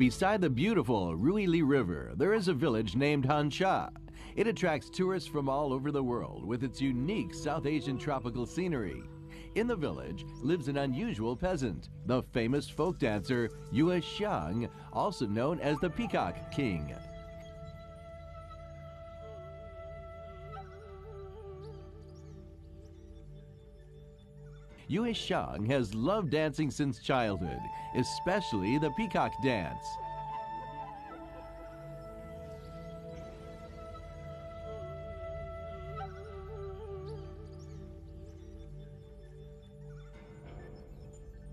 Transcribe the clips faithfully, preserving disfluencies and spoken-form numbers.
Beside the beautiful Ruili River, there is a village named Hansha. It attracts tourists from all over the world with its unique South Asian tropical scenery. In the village lives an unusual peasant, the famous folk dancer Yue Xiang, also known as the Peacock King. Yue Xiang has loved dancing since childhood, especially the peacock dance.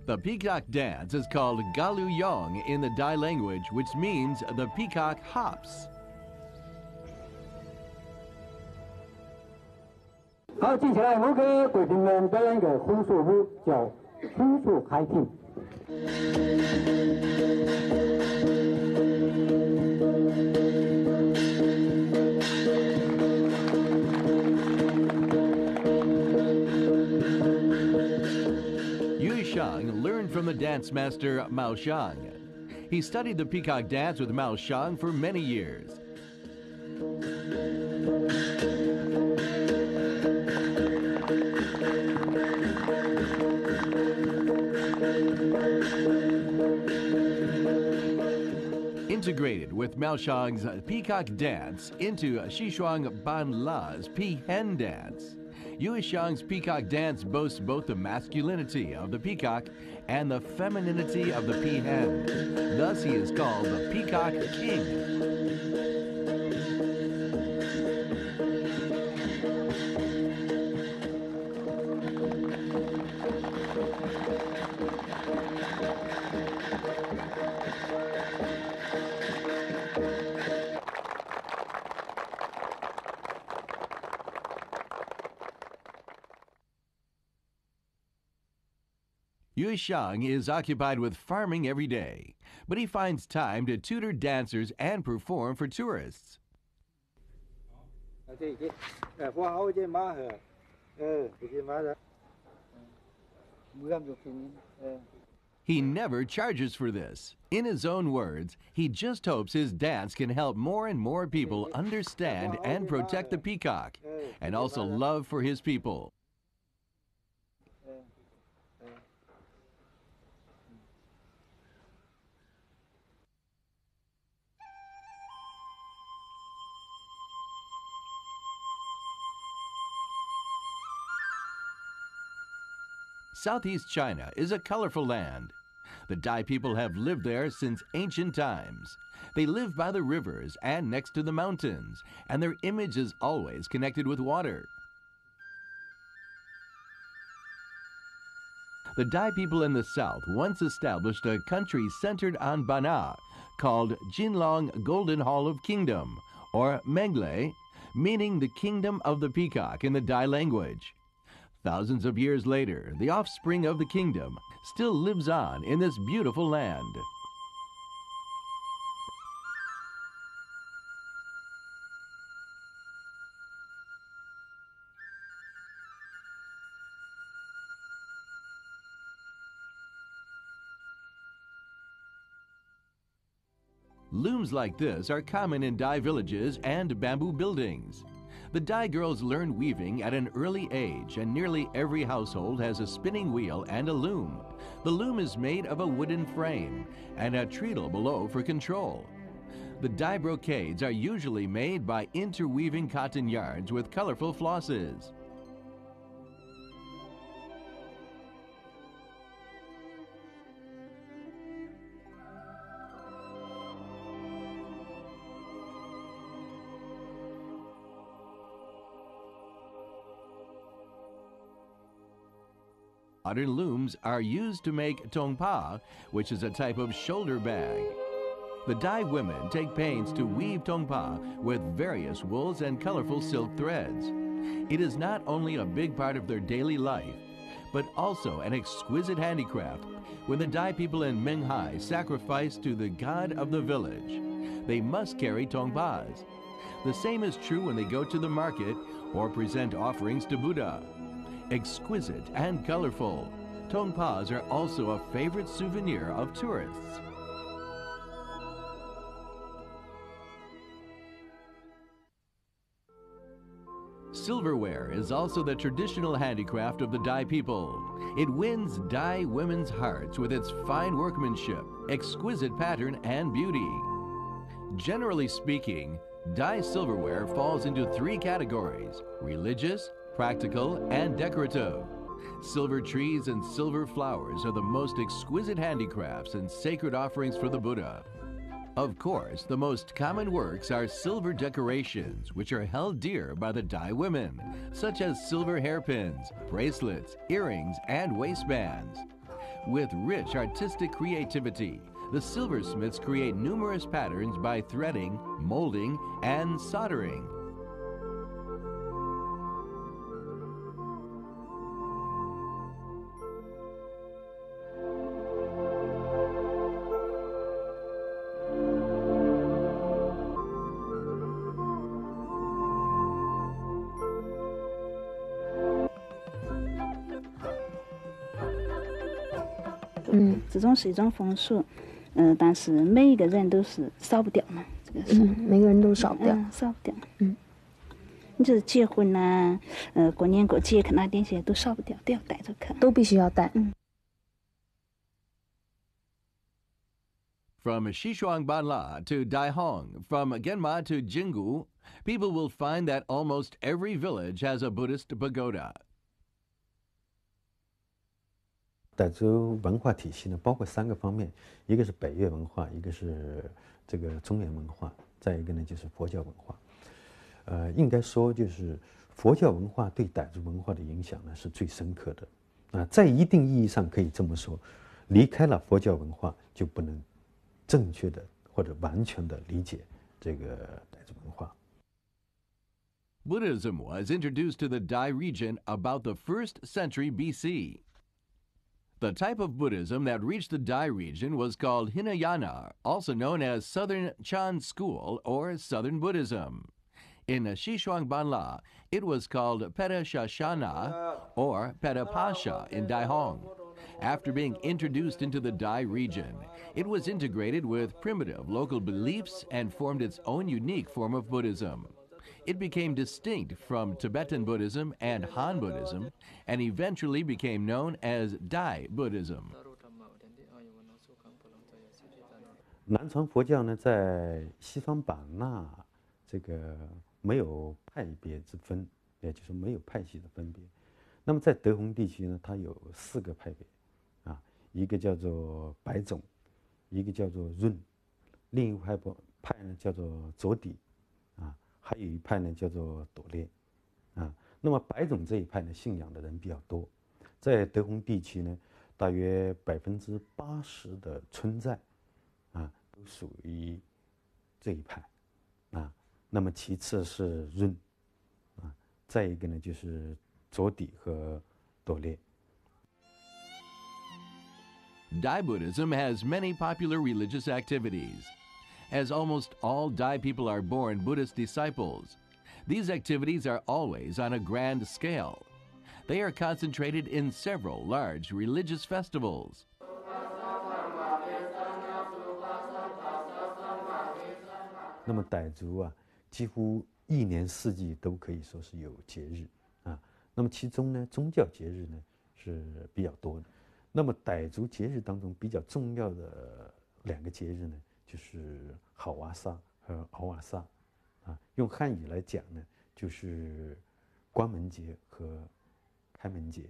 The peacock dance is called Galu Yong in the Dai language, which means the peacock hops. Now, next, we're going to dance the Henglu Jiao, Henglu Jiao. Yue Xiang learned from the dance master Mao Shang. He studied the peacock dance with Mao Shang for many years. Integrated with Mao Shang's peacock dance into Xishuangbanna's Pihen dance, Yue Xiang's peacock dance boasts both the masculinity of the peacock and the femininity of the Pihen. Thus, he is called the Peacock King. Yue Xiang is occupied with farming every day, but he finds time to tutor dancers and perform for tourists. He never charges for this. In his own words, he just hopes his dance can help more and more people understand and protect the peacock, and also love for his people. Southeast China is a colorful land. The Dai people have lived there since ancient times. They live by the rivers and next to the mountains, and their image is always connected with water. The Dai people in the south once established a country centered on Banna, called Jinlong Golden Hall of Kingdom, or Mengle, meaning the Kingdom of the Peacock in the Dai language. Thousands of years later, the offspring of the kingdom still lives on in this beautiful land. Looms like this are common in Dai villages and bamboo buildings. The Dai girls learn weaving at an early age, and nearly every household has a spinning wheel and a loom. The loom is made of a wooden frame and a treadle below for control. The Dai brocades are usually made by interweaving cotton yarns with colorful flosses. Modern looms are used to make tongpa, which is a type of shoulder bag. The Dai women take pains to weave tongpa with various wools and colorful silk threads. It is not only a big part of their daily life, but also an exquisite handicraft when the Dai people in Menghai sacrifice to the god of the village. They must carry tongpas. The same is true when they go to the market or present offerings to Buddha. Exquisite and colorful, tongpas are also a favorite souvenir of tourists. Silverware is also the traditional handicraft of the Dai people. It wins Dai women's hearts with its fine workmanship, exquisite pattern, and beauty. Generally speaking, Dai silverware falls into three categories: religious, practical, and decorative. Silver trees and silver flowers are the most exquisite handicrafts and sacred offerings for the Buddha. Of course, the most common works are silver decorations, which are held dear by the Dai women, such as silver hairpins, bracelets, earrings, and waistbands. With rich artistic creativity, the silversmiths create numerous patterns by threading, molding, and soldering.嗯，这种水中枫树，嗯、呃，但是每一个人都是少不掉嘛，这个是、嗯、每个人都少不掉，嗯、少不掉。嗯，你就是结婚呐、啊，呃，过年过节看那点些都少不掉，都要带着看，都必须要带。嗯。From Xishuangbanna to Dehong, from Genma to Jinggu, people will find that almost every village has a Buddhist pagoda. 傣族文化体系呢，包括三个方面，一个是北越文化，一个是这个中原文化，再一个呢就是佛教文化。呃，应该说就是佛教文化对傣族文化的影响呢是最深刻的。啊、呃，在一定意义上可以这么说，离开了佛教文化就不能正确的或者完全的理解这个傣族文化。 Buddhism was introduced to the Dai region about the first century B C. The type of Buddhism that reached the Dai region was called Hinayana, also known as Southern Chan School or Southern Buddhism. In Xishuangbanna, it was called Peta Shashana or Peta Pasha in Dehong. After being introduced into the Dai region, it was integrated with primitive local beliefs and formed its own unique form of Buddhism. It became distinct from Tibetan Buddhism and Han Buddhism, and eventually became known as Dai Buddhism. 南传佛教呢，在西方版纳这个没有派别之分，也就是没有派系的分别。那么在德宏地区呢，它有四个派别，啊，一个叫做白种，一个叫做润，另一派派派呢叫做卓底，啊。 还有一派呢，叫做朵列，啊，那么白种这一派呢，信仰的人比较多，在德宏地区呢，大约百分之八十的村寨，啊，都属于这一派，啊，那么其次是润，啊，再一个呢就是卓底和朵列。 Dai Buddhism has many popular religious activities. As almost all Dai people are born Buddhist disciples, these activities are always on a grand scale. They are concentrated in several large religious festivals. Dai 族啊，几乎一年四季都可以说是有节日啊。那么其中呢，宗教节日呢是比较多的。那么傣族节日当中比较重要的两个节日呢？ 就是好瓦萨和敖瓦萨，啊，用汉语来讲呢，就是关门节和开门节，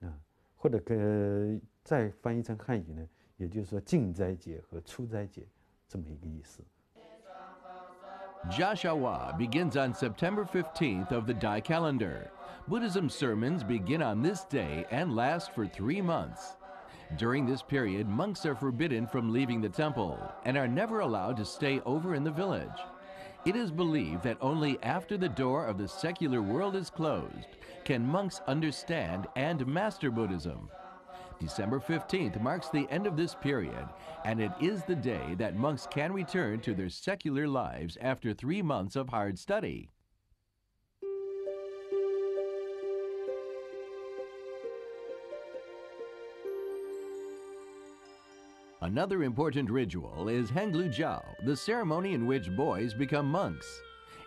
啊，或者跟再翻译成汉语呢，也就是说进斋节和出斋节这么一个意思。Jashawa begins on September fifteenth of the Dai calendar. Buddhism sermons begin on this day and last for three months. During this period, monks are forbidden from leaving the temple and are never allowed to stay over in the village. It is believed that only after the door of the secular world is closed can monks understand and master Buddhism. December fifteenth marks the end of this period, and it is the day that monks can return to their secular lives after three months of hard study. 。Another important ritual is Henglu Jiao, the ceremony in which boys become monks.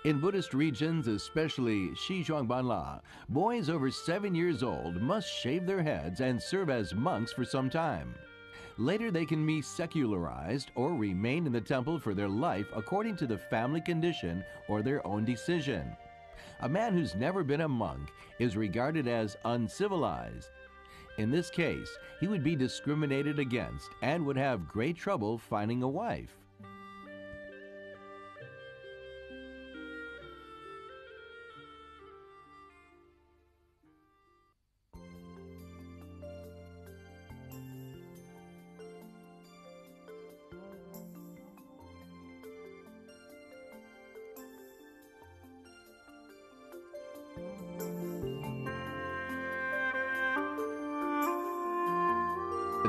In Buddhist regions, especially Xishuangbanna, boys over seven years old must shave their heads and serve as monks for some time. Later they can be secularized or remain in the temple for their life according to the family condition or their own decision. A man who's never been a monk is regarded as uncivilized. In this case, he would be discriminated against and would have great trouble finding a wife.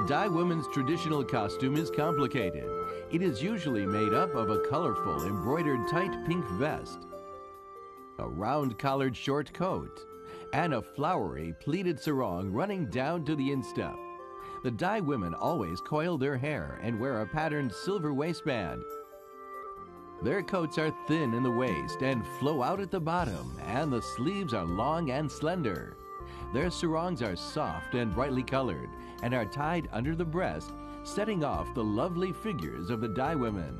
Dai women's traditional costume is complicated. It is usually made up of a colorful, embroidered tight pink vest, a round-collared short coat, and a flowery, pleated sarong running down to the instep. The Dai women always coil their hair and wear a patterned silver waistband. Their coats are thin in the waist and flow out at the bottom, and the sleeves are long and slender. Their sarongs are soft and brightly colored and are tied under the breast, setting off the lovely figures of the Dai women.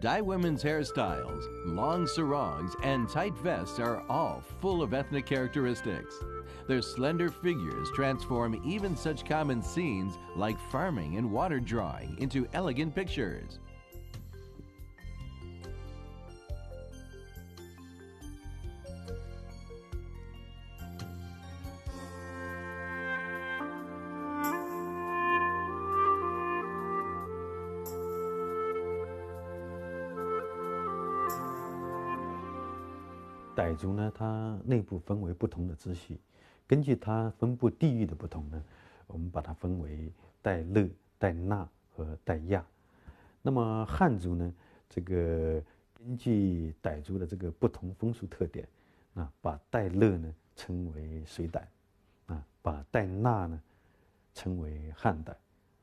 Dai women's hairstyles, long sarongs, and tight vests are all full of ethnic characteristics. Their slender figures transform even such common scenes like farming and water drawing into elegant pictures.傣族呢，它内部分为不同的支系，根据它分布地域的不同呢，我们把它分为傣乐、傣纳和傣亚。那么汉族呢，这个根据傣族的这个不同风俗特点，啊，把傣乐呢称为水傣，啊，把傣纳呢称为汉傣，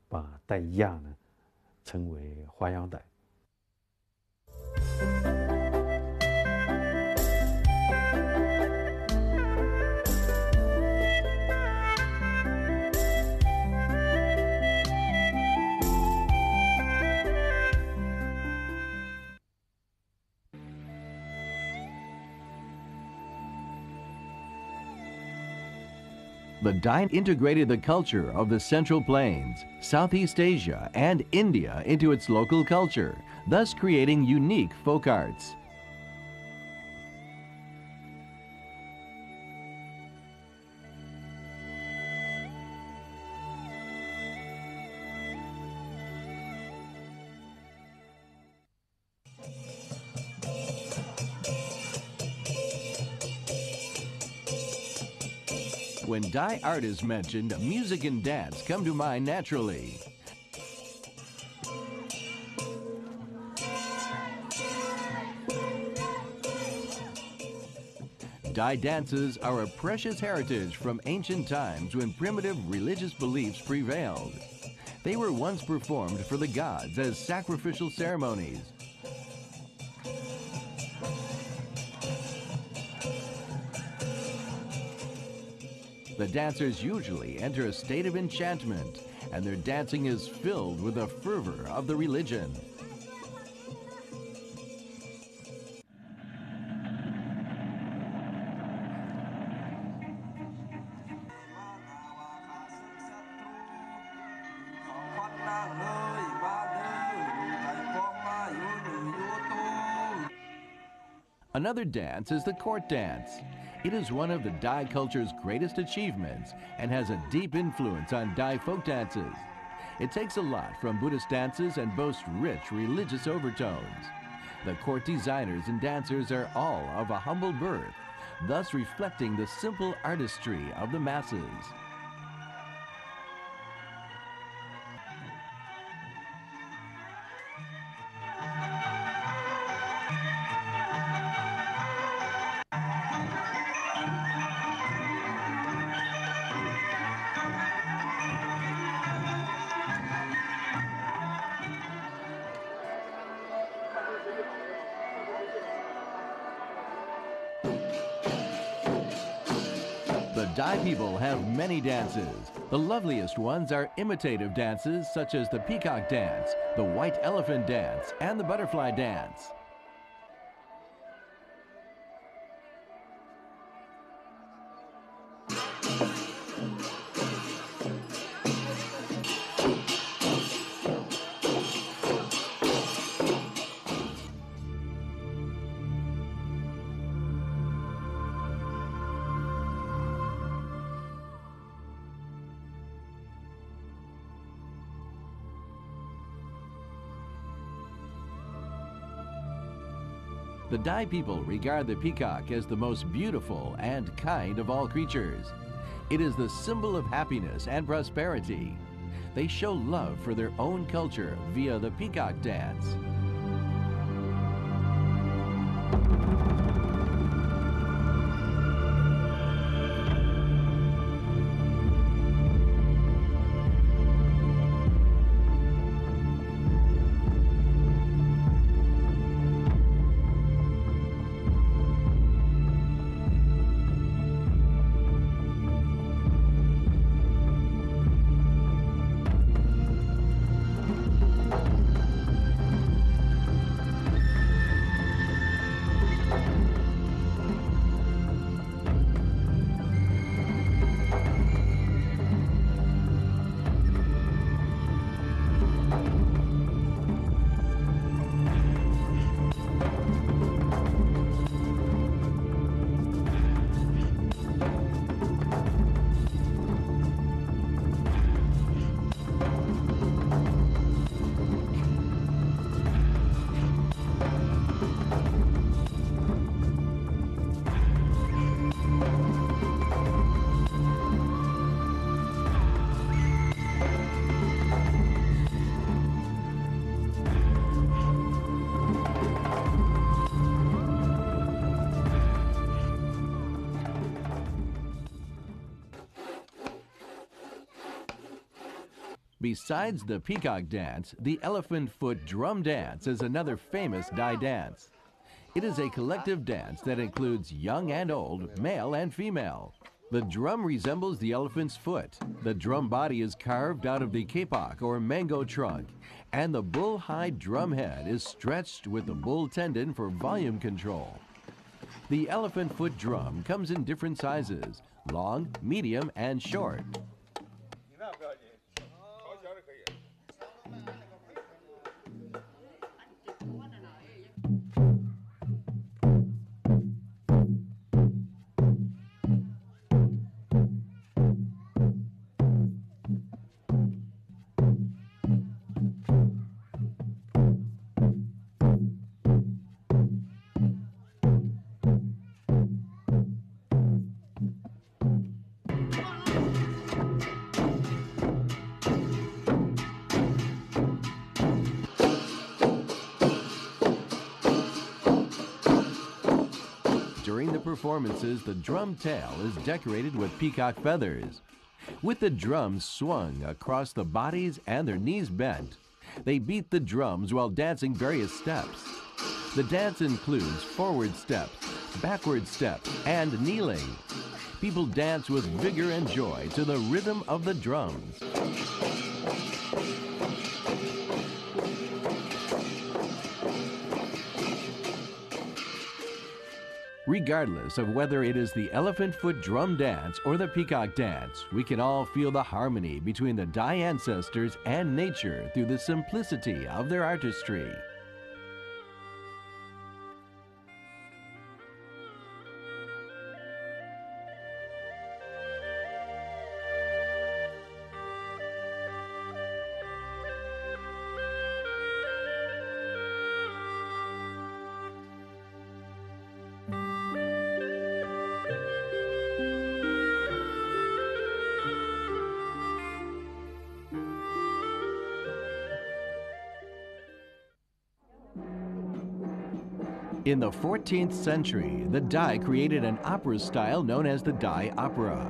把傣亚呢称为花样傣。 The Dai integrated the culture of the Central Plains, Southeast Asia, and India into its local culture, thus creating unique folk arts. When Dai art is mentioned, music and dance come to mind naturally. Dai dances are a precious heritage from ancient times when primitive religious beliefs prevailed. They were once performed for the gods as sacrificial ceremonies. The dancers usually enter a state of enchantment, and their dancing is filled with the fervor of the religion. Another dance is the court dance. It is one of the Dai culture's greatest achievements and has a deep influence on Dai folk dances. It takes a lot from Buddhist dances and boasts rich religious overtones. The court designers and dancers are all of a humble birth, thus reflecting the simple artistry of the masses. Dai people have many dances. The loveliest ones are imitative dances such as the peacock dance, the white elephant dance, and the butterfly dance. The Dai people regard the peacock as the most beautiful and kind of all creatures. It is the symbol of happiness and prosperity. They show love for their own culture via the peacock dance. Besides the peacock dance, the elephant foot drum dance is another famous Dai dance. It is a collective dance that includes young and old, male and female. The drum resembles the elephant's foot. The drum body is carved out of the kapok or mango trunk, and the bull hide drum head is stretched with the bull tendon for volume control. The elephant foot drum comes in different sizes: long, medium, and short. During the performances, the drum tail is decorated with peacock feathers. With the drums swung across the bodies and their knees bent, they beat the drums while dancing various steps. The dance includes forward steps, backward steps, and kneeling. People dance with vigor and joy to the rhythm of the drums. Regardless of whether it is the elephant foot drum dance or the peacock dance, we can all feel the harmony between the Dai ancestors and nature through the simplicity of their artistry. In the fourteenth century, the Dai created an opera style known as the Dai opera.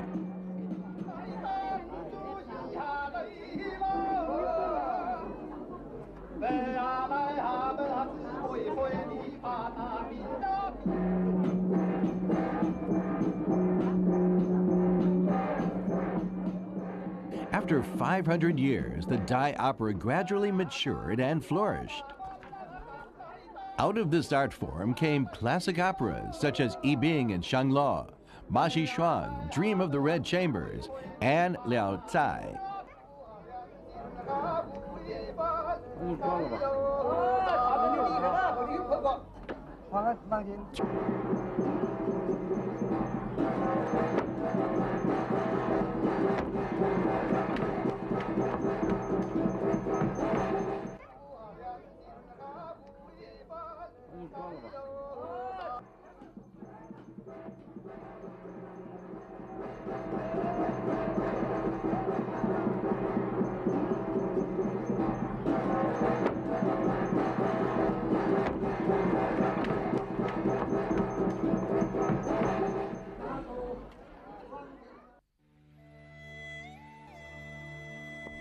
After five hundred years, the Dai opera gradually matured and flourished. Out of this art form came classic operas such as Yi Bing and Shangla, Ma Xi Shuang, Dream of the Red Chambers, and Liao Tsai.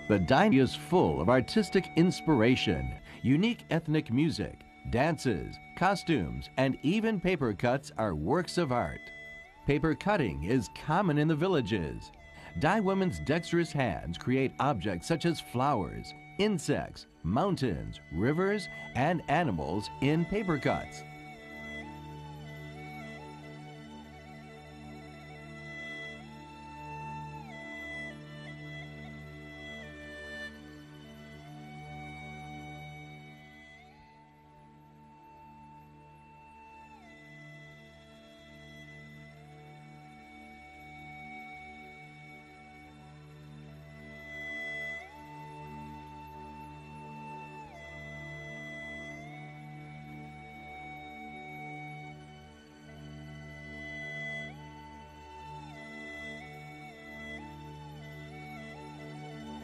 The Dai is full of artistic inspiration, unique ethnic music, dances, costumes, and even paper cuts are works of art. Paper cutting is common in the villages. Dai women's dexterous hands create objects such as flowers, insects, mountains, rivers, and animals in paper cuts.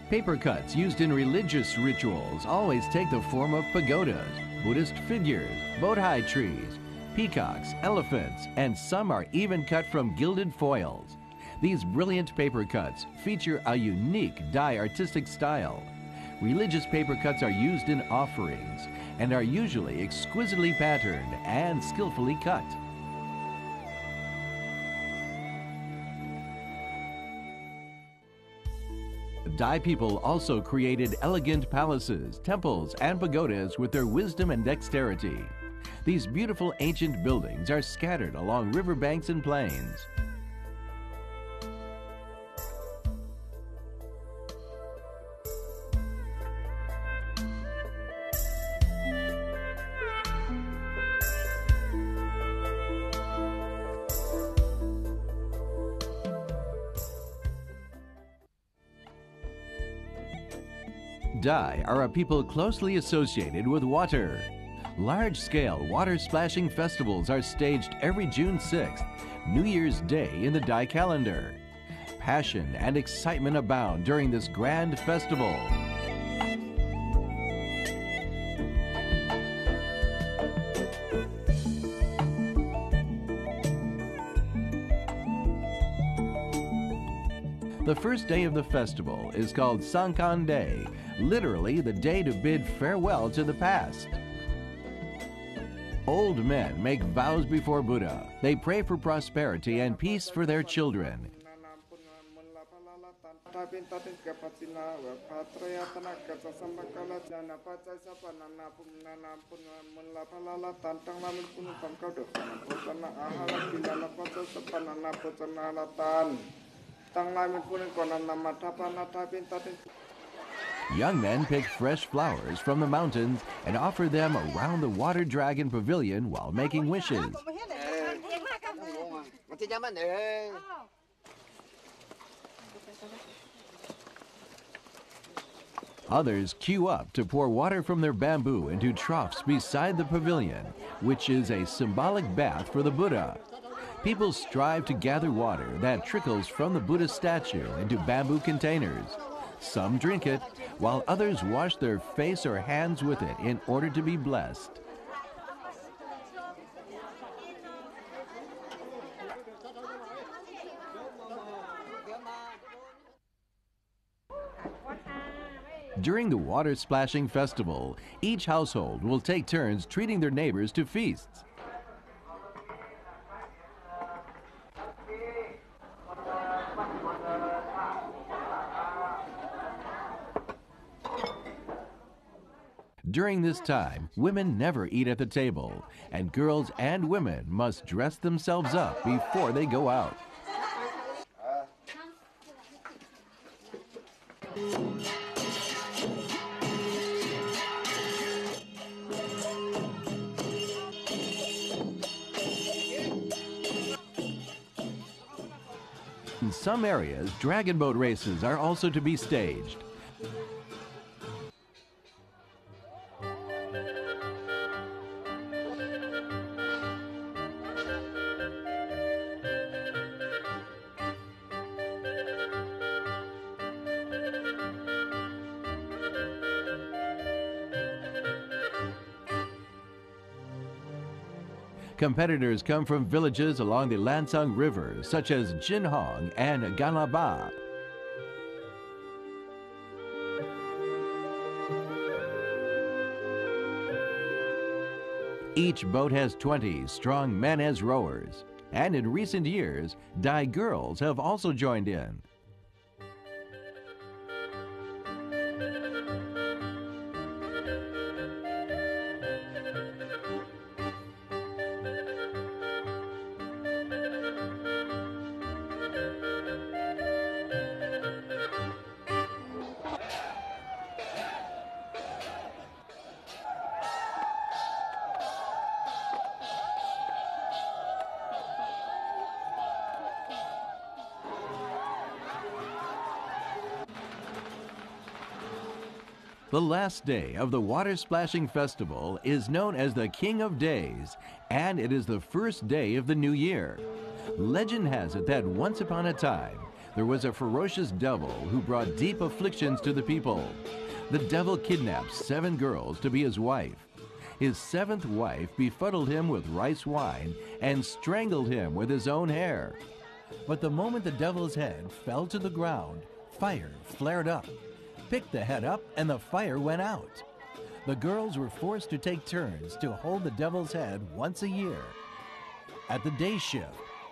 Paper cuts used in religious rituals always take the form of pagodas, Buddhist figures, bodhi trees, peacocks, elephants, and some are even cut from gilded foils. These brilliant paper cuts feature a unique Dai artistic style. Religious paper cuts are used in offerings and are usually exquisitely patterned and skillfully cut. Dai people also created elegant palaces, temples, and pagodas with their wisdom and dexterity. These beautiful ancient buildings are scattered along riverbanks and plains. Dai are a people closely associated with water. Large-scale water-splashing festivals are staged every June sixth, New Year's Day in the Dai calendar. Passion and excitement abound during this grand festival. The first day of the festival is called Sankhan Day, literally the day to bid farewell to the past. Old men make vows before Buddha. They pray for prosperity and peace for their children. Young men pick fresh flowers from the mountains and offer them around the Water Dragon Pavilion while making wishes. Others queue up to pour water from their bamboo into troughs beside the pavilion, which is a symbolic bath for the Buddha. People strive to gather water that trickles from the Buddha statue into bamboo containers. Some drink it, while others wash their face or hands with it in order to be blessed. During the water splashing festival, each household will take turns treating their neighbors to feasts. During this time, women never eat at the table, and girls and women must dress themselves up before they go out. In some areas, dragon boat races are also to be staged. Competitors come from villages along the Lancang River, such as Jinhong and Ganlaba. Each boat has twenty strong men as rowers, and in recent years, Dai girls have also joined in. The last day of the water splashing festival is known as the King of Days, and it is the first day of the new year. Legend has it that once upon a time, there was a ferocious devil who brought deep afflictions to the people. The devil kidnapped seven girls to be his wife. His seventh wife befuddled him with rice wine and strangled him with his own hair. But the moment the devil's head fell to the ground, fire flared up, picked the head up, and the fire went out. The girls were forced to take turns to hold the devil's head once a year. At the day shift,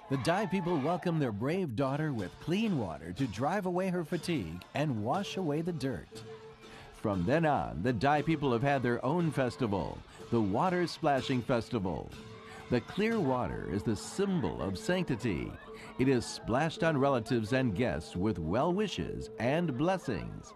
the Dai people welcomed their brave daughter with clean water to drive away her fatigue and wash away the dirt. From then on, the Dai people have had their own festival, the Water Splashing Festival. The clear water is the symbol of sanctity. It is splashed on relatives and guests with well wishes and blessings.